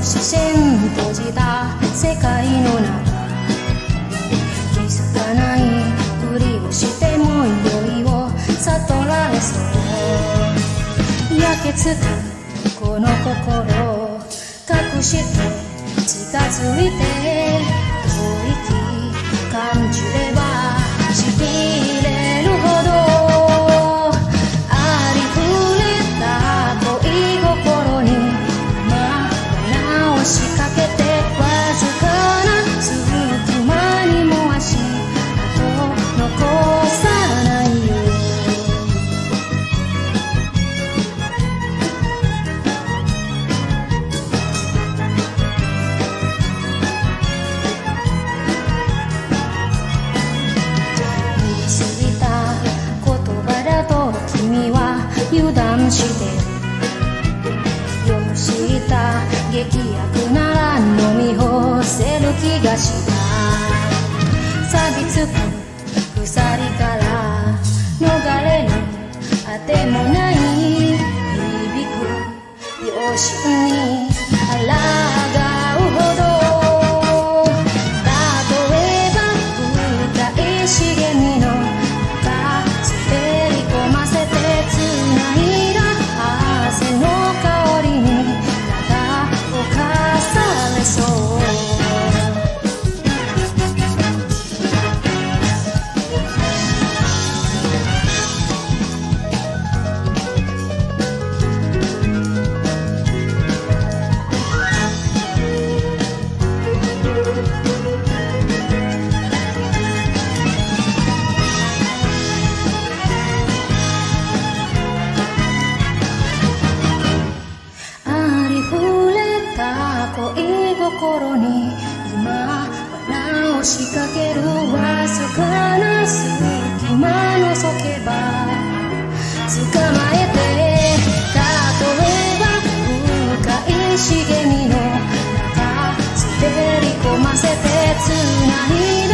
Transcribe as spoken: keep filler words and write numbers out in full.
の視線閉じた世界の中、気づかないふりをしても酔いを悟られそう。焼けつくこの心を隠して近づいて吐息感じればしびれるほど、油断してよした劇薬なら飲み干せる気がした。錆びつく鎖から逃れるあてもない響く秒針に抗うほど、心に今罠を仕掛けるわずかな隙間のぞけば捕まえて、例えば深い茂みの中滑り込ませて繋いで